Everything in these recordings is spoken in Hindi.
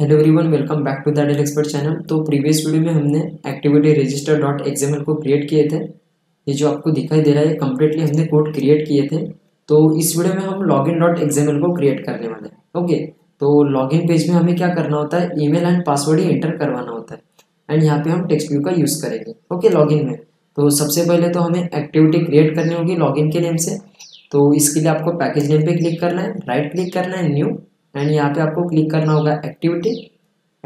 Hello everyone, welcome back to the ideal expert channel. तो प्रीवियस वीडियो में हमने एक्टिविटी रजिस्टर डॉट एक्सएमएल को क्रिएट किए थे। ये जो आपको दिखाई दे रहा है कंप्लीटली हमने कोड क्रिएट किए थे। तो इस वीडियो में हम लॉगिन डॉट एक्सएमएल को क्रिएट करने वाले हैं। ओके, तो लॉगिन पेज में हमें क्या करना होता है, ईमेल एंड पासवर्ड ही एंटर करवाना होता है एंड यहाँ पे हम टेक्स्ट व्यू का यूज़ करेंगे। ओके, लॉगिन में तो सबसे पहले तो हमें एक्टिविटी क्रिएट करनी होगी लॉगिन के नेम से। तो इसके लिए आपको पैकेज नेम पे क्लिक करना है, राइट क्लिक करना है न्यू, एंड यहाँ पे आपको क्लिक करना होगा एक्टिविटी,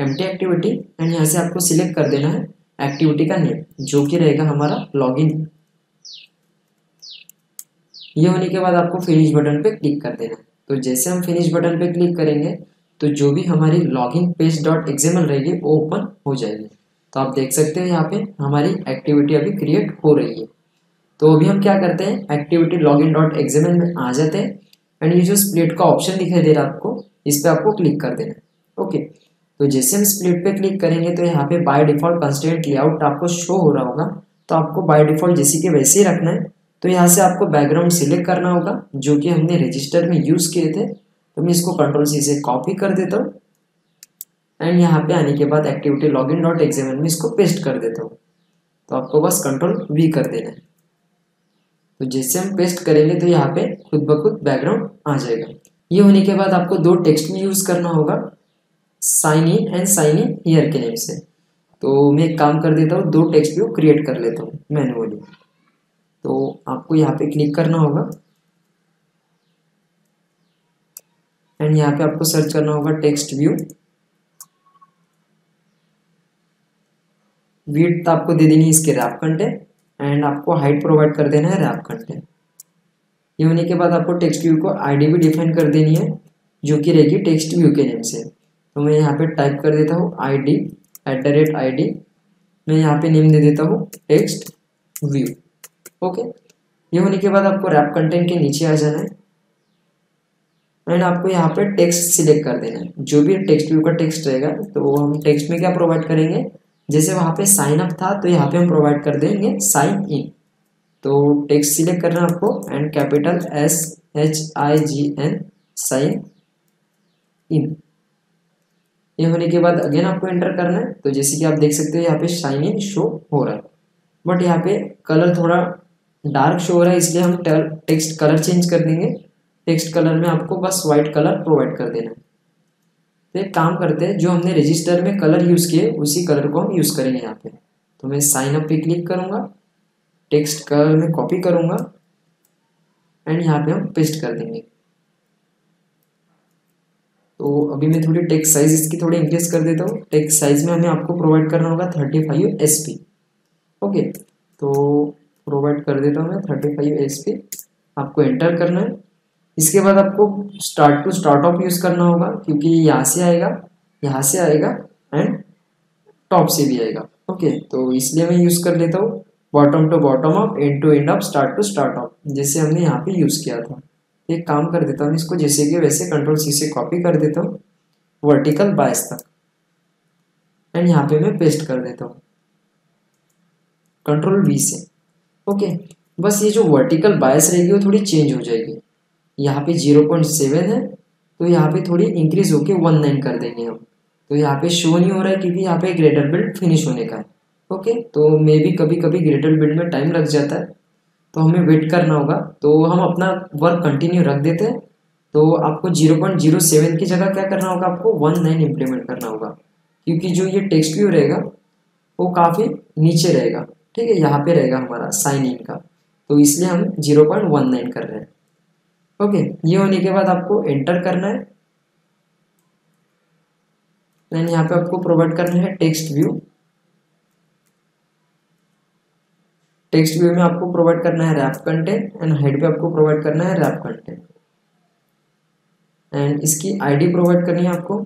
एम्प्टी एक्टिविटी, एंड यहाँ से आपको सिलेक्ट कर देना है एक्टिविटी का नेम जो कि रहेगा हमारा लॉगिन। ये होने के बाद आपको फिनिश बटन पे क्लिक कर देना है। तो जैसे हम फिनिश बटन पे क्लिक करेंगे तो जो भी हमारी लॉगिन पेज डॉट एक्सएमएल रहेगी वो ओपन हो जाएगी। तो आप देख सकते हो यहाँ पे हमारी एक्टिविटी अभी क्रिएट हो रही है। तो अभी हम क्या करते हैं, एक्टिविटी लॉगिन डॉट एक्सएमएल में आ जाते हैं एंड ये जो स्प्लिट का ऑप्शन दिखाई दे रहा है आपको, इस पे आपको क्लिक कर देना है। ओके, तो जैसे हम स्प्लिट पे क्लिक करेंगे तो यहाँ पे बाय डिफॉल्ट कंस्ट्रेंट लेआउट आपको शो हो रहा होगा। तो आपको बाय डिफॉल्ट जैसे कि वैसे ही रखना है। तो यहाँ से आपको बैकग्राउंड सिलेक्ट करना होगा जो कि हमने रजिस्टर में यूज़ किए थे। तो मैं इसको कंट्रोल सी से कॉपी कर देता हूँ एंड यहाँ पे आने के बाद एक्टिविटी लॉगिन डॉट एक्सएमएल में इसको पेस्ट कर देता हूँ। तो आपको बस कंट्रोल वी कर देना है। तो जैसे हम पेस्ट करेंगे तो यहाँ पे खुद ब खुद बैकग्राउंड आ जाएगा। ये होने के बाद आपको दो टेक्स्ट में यूज़ करना होगा, sign in and sign in here के नेम से। तो मैं एक काम कर देता हूँ, दो टेक्स्ट व्यू क्रिएट कर लेता हूँ मैनुअली। तो आपको यहाँ पे क्लिक करना होगा एंड यहाँ पे आपको सर्च करना होगा टेक्स्ट व्यू। विड्थ आपको दे देनी है इसके रैप कंटेंट एंड आपको हाइट प्रोवाइड कर देना है रैप कंटेंट। ये होने के बाद आपको टेक्स्ट व्यू को आईडी भी डिफाइन कर देनी है जो कि रहेगी टेक्स्ट व्यू के नेम से। तो मैं यहाँ पे टाइप कर देता हूँ आईडी @id। मैं यहाँ पे नेम दे देता हूँ टेक्स्ट व्यू। ओके, ये होने के बाद आपको रैप कंटेंट के नीचे आ जाना है एंड आपको यहाँ पे टेक्स्ट सिलेक्ट कर देना है जो भी टेक्स्ट व्यू का टेक्स्ट रहेगा। तो हम टेक्स्ट में क्या प्रोवाइड करेंगे, जैसे वहाँ पे साइन अप था तो यहाँ पे हम प्रोवाइड कर देंगे साइन इन। तो टेक्स्ट सिलेक्ट करना आपको and capital SHIGN sign in. ये होने के बाद अगेन आपको एंटर करना है। तो जैसे कि आप देख सकते हो यहाँ पे साइन इन शो हो रहा है, बट यहाँ पे कलर थोड़ा डार्क शो हो रहा है, इसलिए हम टेक्स्ट कलर चेंज कर देंगे। टेक्स्ट कलर में आपको बस वाइट कलर प्रोवाइड कर देना है। तो एक काम करते हैं, जो हमने रजिस्टर में कलर यूज़ किए उसी कलर को हम यूज़ करेंगे यहाँ पे। तो मैं साइन अप पे क्लिक करूँगा, टेक्स्ट कलर में कॉपी करूँगा एंड यहाँ पे हम पेस्ट कर देंगे। तो अभी मैं थोड़ी टेक्स्ट साइज इसकी थोड़ी इंक्रीज कर देता हूँ। टेक्स्ट साइज में हमें आपको प्रोवाइड करना होगा 35 SP। ओके, तो प्रोवाइड कर देता हूँ मैं 35 SP। आपको एंटर करना है। इसके बाद आपको start to start of use करना होगा क्योंकि यहाँ से आएगा एंड टॉप से भी आएगा। ओके, तो इसलिए मैं यूज़ कर लेता हूँ bottom to bottom of, and to end of, start to start of, जैसे हमने यहाँ पे यूज़ किया था। एक काम कर देता हूँ, इसको जैसे कि वैसे कंट्रोल सी से कॉपी कर देता हूँ वर्टिकल बायस तक एंड यहाँ पे मैं पेस्ट कर देता हूँ कंट्रोल वी से। ओके, बस ये जो वर्टिकल बायस रहेगी वो थोड़ी चेंज हो जाएगी। यहाँ पे 0.7 है तो यहाँ पे थोड़ी इंक्रीज होके 1.9 कर देंगे हम। तो यहाँ पे शो नहीं हो रहा है क्योंकि यहाँ पे ग्रेटर बिल्ड फिनिश होने का है। ओके, तो मे भी कभी कभी ग्रेटर बिल्ड में टाइम लग जाता है तो हमें वेट करना होगा। तो हम अपना वर्क कंटिन्यू रख देते हैं। तो आपको 0.07 की जगह क्या करना होगा, आपको 1.9 इम्प्लीमेंट करना होगा क्योंकि जो ये टेक्स्ट व्यू रहेगा वो काफ़ी नीचे रहेगा। ठीक है, यहाँ पर रहेगा हमारा साइन इन का, तो इसलिए हम 0.19 कर रहे हैं। ओके, ये होने के बाद आपको एंटर करना है एंड यहाँ पे आपको प्रोवाइड करना है टेक्स्ट व्यू। टेक्स्ट व्यू में आपको प्रोवाइड करना है रैप कंटेंट एंड हाइट पे आपको प्रोवाइड करना है रैप कंटेंट एंड इसकी आईडी प्रोवाइड करनी है आपको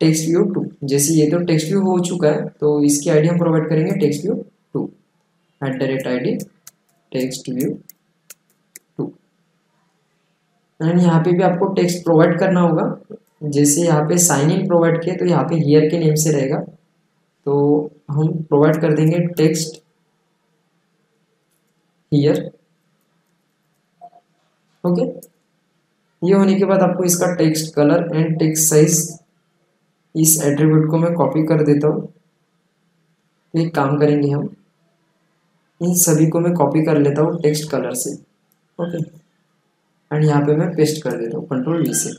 टेक्स्ट व्यू 2। जैसे ये तो टेक्स्ट व्यू हो चुका है तो इसकी आईडी हम प्रोवाइड करेंगे text view 2 @id text view 2 and यहाँ पे भी आपको टेक्स्ट प्रोवाइड करना होगा। जैसे यहाँ पे साइन इन प्रोवाइड किया तो यहाँ पे हियर के नेम से रहेगा, तो हम प्रोवाइड कर देंगे टेक्स्ट हियर। ओके, ये होने के बाद आपको इसका text colour and text size इस एट्रीब्यूट को मैं कॉपी कर देता हूँ। तो एक काम करेंगे हम, इन सभी को मैं कॉपी कर लेता हूँ टेक्स्ट कलर से, ओके, एंड यहाँ पे मैं पेस्ट कर देता हूँ कंट्रोल वी से।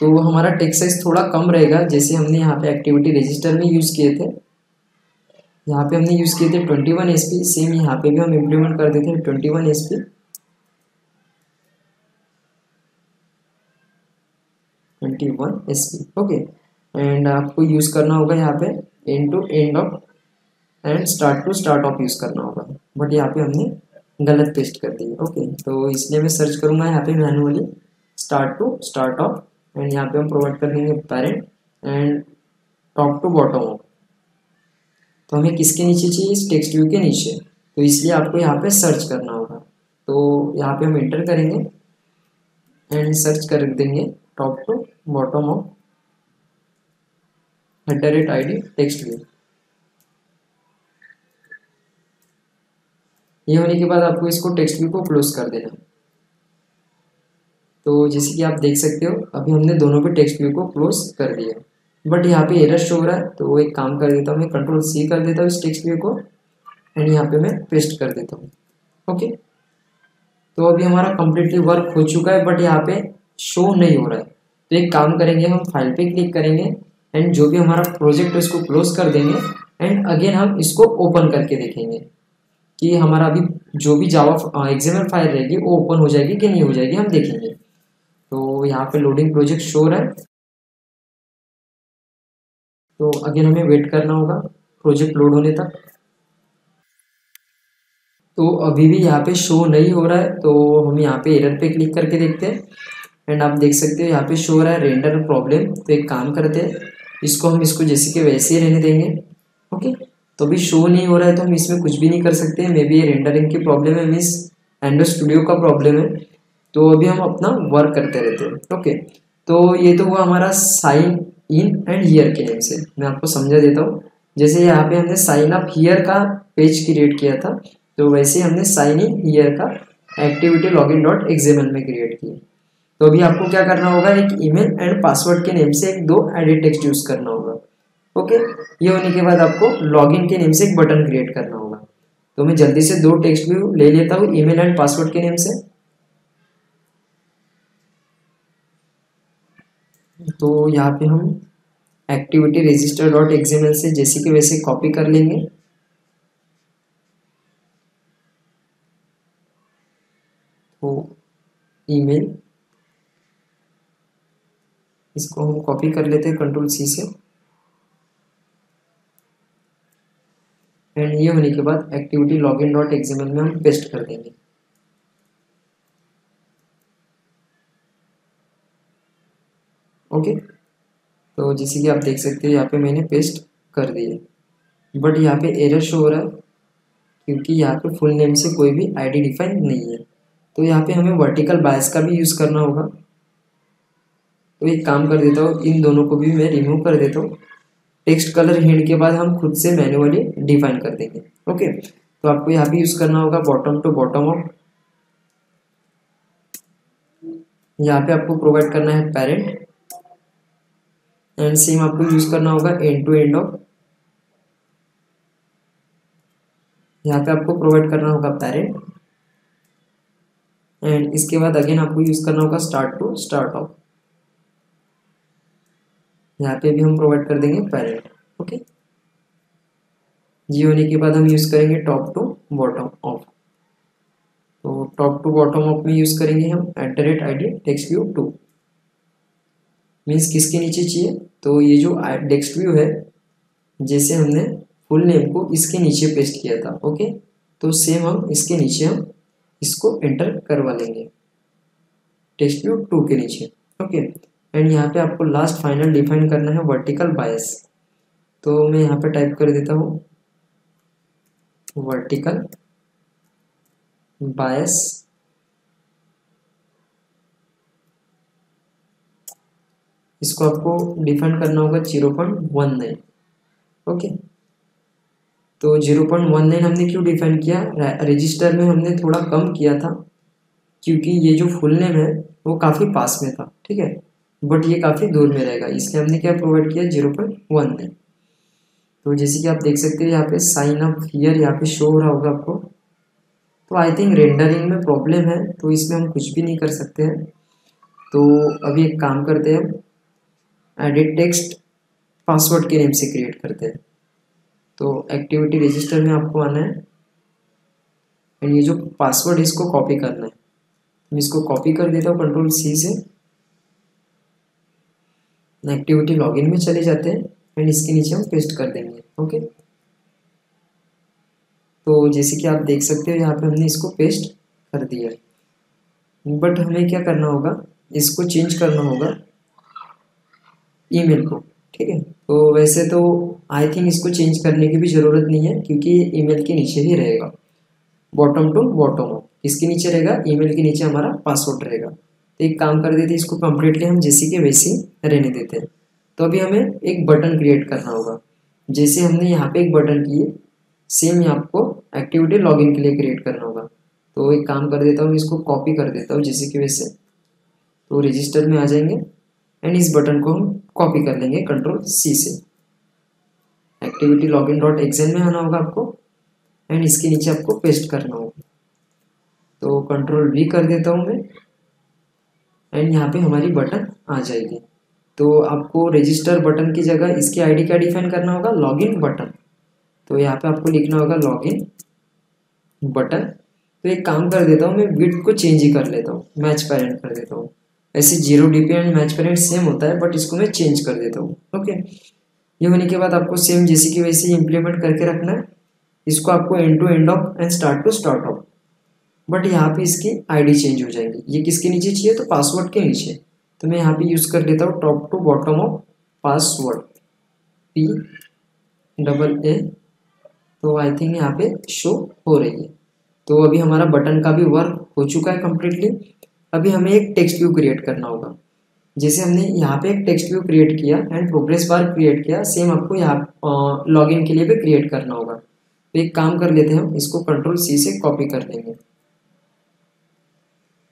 तो हमारा टेक्स्ट साइज थोड़ा कम रहेगा, जैसे हमने यहाँ पे एक्टिविटी रजिस्टर में यूज़ किए थे, यहाँ पे हमने यूज़ किए थे 21 SP, सेम यहाँ पे भी हम इम्प्लीमेंट कर देते हैं 21 SP। ओके, एंड आपको यूज़ करना होगा यहाँ पे and to end of and start to start of use करना होगा, बट यहाँ पे हमने गलत पेस्ट कर दी। ओके, तो इसलिए मैं सर्च करूँगा यहाँ पे manually start to start of, and यहाँ पे हम प्रोवाइड कर देंगे parent and top to bottom. तो हमें किसके नीचे चाहिए? इस टेक्स्ट व्यू के नीचे। तो इसलिए आपको यहाँ पे सर्च करना होगा। तो यहाँ पे हम एंटर करेंगे एंड सर्च कर देंगे top to bottom of @id text view. ये होने के बाद आपको इसको टेक्स्ट व्यू को क्लोज कर देना। तो जैसे कि आप देख सकते हो अभी हमने दोनों पे टेक्स्ट व्यू को क्लोज कर दिया, बट यहाँ पे एरर शो हो रहा है। तो वो एक काम कर देता हूँ, मैं कंट्रोल C कर देता हूँ इस टेक्स्ट व्यू को, एंड यहाँ पे मैं पेस्ट कर देता हूँ। ओके, तो अभी हमारा कम्प्लीटली वर्क हो चुका है, बट यहाँ पे शो नहीं हो रहा है। तो एक काम करेंगे, हम फाइल पे क्लिक करेंगे एंड जो भी हमारा प्रोजेक्ट है उसको क्लोज कर देंगे, एंड अगेन हम इसको ओपन करके देखेंगे कि हमारा अभी जो भी जावा XML फाइल रहेगी वो ओपन हो जाएगी कि नहीं हो जाएगी, हम देखेंगे। तो यहाँ पे लोडिंग प्रोजेक्ट शो हो रहा है, तो अगेन हमें वेट करना होगा प्रोजेक्ट लोड होने तक। तो अभी भी यहाँ पे शो नहीं हो रहा है, तो हम यहाँ पे एरर पे क्लिक करके देखते हैं, एंड आप देख सकते हो यहाँ पे शो हो रहा है रेंडर प्रॉब्लम। तो एक काम करते हैं, इसको हम इसको जैसे कि वैसे ही रहने देंगे। ओके, तो अभी शो नहीं हो रहा है तो हम इसमें कुछ भी नहीं कर सकते, मे बी ये रेंडरिंग की प्रॉब्लम है, मीन्स एंड्रॉइड स्टूडियो का प्रॉब्लम है। तो अभी हम अपना वर्क करते रहते हैं। ओके, तो ये तो हुआ हमारा साइन इन एंड ईयर के नेम से। मैं आपको समझा देता हूँ, जैसे यहाँ पे हमने साइन अप ईयर का पेज क्रिएट किया था, तो वैसे हमने साइन इन ईयर का एक्टिविटी login.xml में क्रिएट किया। तो अभी आपको क्या करना होगा, एक ईमेल एंड पासवर्ड के नेम से एक 2 एडिट टेक्स्ट यूज करना होगा। ओके, ये होने के बाद आपको लॉगिन के नेम से एक बटन क्रिएट करना होगा। तो मैं जल्दी से 2 टेक्स्ट व्यू ले लेता हूँ ईमेल एंड पासवर्ड के नेम से। तो यहाँ पे हम एक्टिविटी register.xml से जैसे कि वैसे कॉपी कर लेंगे, तो ईमेल इसको हम कॉपी कर लेते हैं कंट्रोल C से, एंड ये होने के बाद एक्टिविटी login.xml में हम पेस्ट कर देंगे। ओके, तो जैसे कि आप देख सकते हो यहाँ पे मैंने पेस्ट कर दिया, बट यहाँ पे एरर शो हो रहा है क्योंकि यहाँ पे फुल नेम से कोई भी आईडी डिफाइन नहीं है। तो यहाँ पे हमें वर्टिकल बायस का भी यूज़ करना होगा। तो एक काम कर देता हूँ, इन दोनों को भी मैं रिमूव कर देता हूँ। टेक्स्ट कलर हिंट के बाद हम खुद से मैनुअली डिफाइन कर देंगे। ओके, तो आपको यहाँ पे यूज़ करना होगा बॉटम टू बॉटम ऑफ। यहाँ पे आपको प्रोवाइड करना है पेरेंट, एंड सेम आपको यूज करना होगा एंड टू एंड ऑफ। यहाँ पे आपको प्रोवाइड करना होगा पैरेंट, एंड इसके बाद अगेन आपको यूज करना होगा स्टार्ट टू स्टार्ट ऑफ। यहाँ पे भी हम प्रोवाइड कर देंगे पैरेंट। ओके, ये होने के बाद हम यूज करेंगे टॉप टू बॉटम ऑफ। तो टॉप टू बॉटम ऑफ में यूज करेंगे हम @id टेक्स्ट व्यू 2, मीन्स किसके नीचे चाहिए? तो ये जो टेक्स्ट व्यू है, जैसे हमने फुल नेम को इसके नीचे पेस्ट किया था, ओके, तो सेम हम इसके नीचे हम इसको एंटर करवा लेंगे टेक्स्ट व्यू 2 के नीचे। ओके, एंड यहाँ पे आपको लास्ट फाइनल डिफाइन करना है वर्टिकल बायस। तो मैं यहाँ पे टाइप कर देता हूँ वर्टिकल बायस, इसको आपको डिफाइन करना होगा 0.19। ओके, तो 0.19 हमने क्यों डिफाइन किया? रजिस्टर में हमने थोड़ा कम किया था क्योंकि ये जो फुल नेम है वो काफ़ी पास में था, ठीक है। बट ये काफ़ी दूर में रहेगा, इसलिए हमने क्या प्रोवाइड किया 0.1 में। तो जैसे कि आप देख सकते हैं यहाँ पे साइन अप हियर यहाँ पे शो हो रहा होगा आपको। तो आई थिंक रेंडरिंग में प्रॉब्लम है, तो इसमें हम कुछ भी नहीं कर सकते हैं। तो अभी एक काम करते हैं, एडिट टेक्स्ट पासवर्ड के नेम से क्रिएट करते हैं। तो एक्टिविटी रजिस्टर में आपको आना है एंड ये जो पासवर्ड इसको कॉपी करना है। मैं इसको कॉपी कर देता हूँ कंट्रोल सी से। एक्टिविटी लॉगिन में चले जाते हैं एंड इसके नीचे हम पेस्ट कर देंगे। ओके, तो जैसे कि आप देख सकते हो यहाँ पे हमने इसको पेस्ट कर दिया। बट हमें क्या करना होगा, इसको चेंज करना होगा ईमेल को, ठीक है। तो वैसे तो आई थिंक इसको चेंज करने की भी ज़रूरत नहीं है क्योंकि ये ईमेल के नीचे ही रहेगा, बॉटम टू बॉटम हो इसके नीचे रहेगा, ईमेल के नीचे हमारा पासवर्ड रहेगा। तो एक काम कर देते हैं, इसको कम्प्लीटली हम जैसे के वैसे रहने देते हैं। तो अभी हमें एक बटन क्रिएट करना होगा, जैसे हमने यहाँ पे एक बटन किए सेम यहाँ आपको एक्टिविटी लॉगिन के लिए क्रिएट करना होगा। तो एक काम कर देता हूँ, इसको कॉपी कर देता हूँ जैसे कि वैसे। तो रजिस्टर में आ जाएंगे एंड इस बटन को हम कॉपी कर लेंगे कंट्रोल सी से। एक्टिविटी लॉगिन डॉट एक्सएल में आना होगा आपको एंड इसके नीचे आपको पेस्ट करना होगा। तो कंट्रोल वी कर देता हूँ मैं एंड यहाँ पे हमारी बटन आ जाएगी। तो आपको रजिस्टर बटन की जगह इसकी आईडी क्या डिफाइन करना होगा, लॉगिन बटन। तो यहाँ पे आपको लिखना होगा लॉगिन बटन। तो एक काम कर देता हूँ मैं, विड्थ को चेंज ही कर लेता हूँ, मैच पेरेंट कर देता हूँ। ऐसे 0 DPI and match parent same होता है बट इसको मैं चेंज कर देता हूँ। ओके, ये होने के बाद आपको सेम जैसे कि वैसे इम्प्लीमेंट करके रखना है। इसको आपको end to end of and start to start of, but यहाँ पे इसकी आईडी चेंज हो जाएगी। ये किसके नीचे चाहिए, तो पासवर्ड के नीचे। तो मैं यहाँ पे यूज़ कर लेता हूँ top to bottom of password PAA। तो आई थिंक यहाँ पे शो हो रही है। तो अभी हमारा बटन का भी वर्क हो चुका है कम्प्लीटली। अभी हमें एक टेक्स्ट व्यू क्रिएट करना होगा, जैसे हमने यहाँ पे एक टेक्स्ट व्यू क्रिएट किया एंड प्रोग्रेस बार क्रिएट किया, सेम आपको यहाँ लॉगिन के लिए भी क्रिएट करना होगा। तो एक काम कर लेते हैं हम, इसको कंट्रोल सी से कॉपी कर देंगे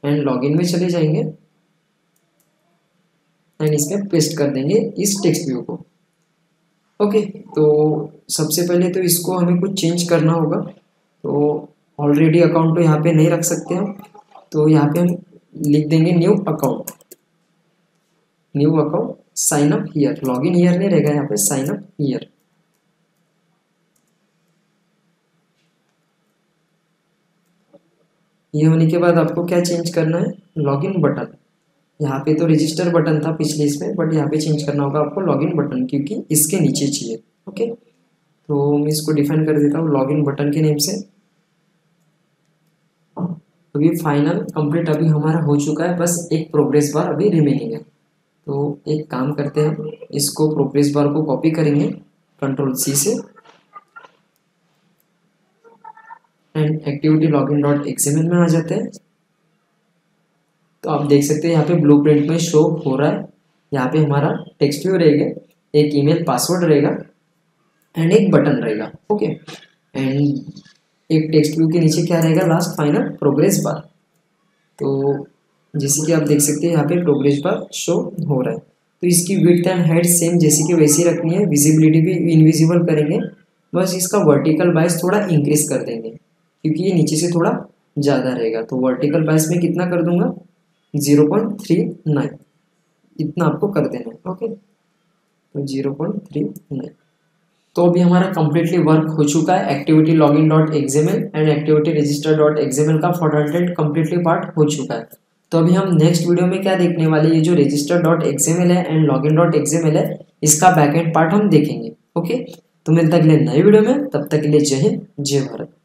एंड लॉगिन में चले जाएंगे एंड इसमें पेस्ट कर देंगे इस टेक्स्ट व्यू को। ओके, तो सबसे पहले तो इसको हमें कुछ चेंज करना होगा। तो ऑलरेडी अकाउंट तो यहाँ पे नहीं रख सकते हम, तो यहाँ पे हम लिख देंगे new account sign up here. Login here नहीं रहेगा, यहाँ पे साइन अप हियर। ये होने के बाद आपको क्या चेंज करना है, लॉगिन बटन। यहाँ पे तो रजिस्टर बटन था पिछले इसमें, बट यहाँ पे चेंज करना होगा आपको लॉगिन बटन, क्योंकि इसके नीचे चाहिए। ओके, तो मैं इसको डिफाइन कर देता हूँ लॉगिन बटन के नेम से। तो ये फाइनल कंप्लीट अभी हमारा हो चुका है, बस एक प्रोग्रेस बार अभी रिमेनिंग है। तो एक काम करते हैं, इसको प्रोग्रेस बार को कॉपी करेंगे कंट्रोल सी से and activity login dot XML में आ जाते हैं। तो आप देख सकते हैं यहाँ पे ब्लूप्रिंट में शो हो रहा है। यहाँ पे हमारा टेक्स्ट व्यू रहेगा, एक ईमेल पासवर्ड रहेगा एंड एक बटन रहेगा। ओके, एंड एक टेक्स्ट व्यू के नीचे क्या रहेगा, लास्ट फाइनल प्रोग्रेस बार। तो जैसे कि आप देख सकते हैं यहाँ पे प्रोग्रेस बार शो हो रहा है। तो इसकी विड्थ एंड हाइट सेम जैसे कि वैसी रखनी है। विजिबिलिटी भी इनविजिबल करेंगे, बस इसका वर्टिकल बायस थोड़ा इंक्रीज कर देंगे क्योंकि ये नीचे से थोड़ा ज़्यादा रहेगा। तो वर्टिकल बायस में कितना कर दूंगा, 0.39 इतना आपको कर देना है। ओके, तो 0.39। तो अभी हमारा कम्प्लीटली वर्क हो चुका है। Activity login dot XML and activity register dot XML का फॉर्मेटेड कम्प्लीटली पार्ट हो चुका है। तो अभी हम नेक्स्ट वीडियो में क्या देखने वाले, ये जो रजिस्टर डॉट एक्सएमएल है एंड लॉगिन डॉट एक्सएमएल है, इसका बैकएंड पार्ट हम देखेंगे। ओके, तो मिलते अगले नए वीडियो में, तब तक के लिए जय हिंद जय भारत।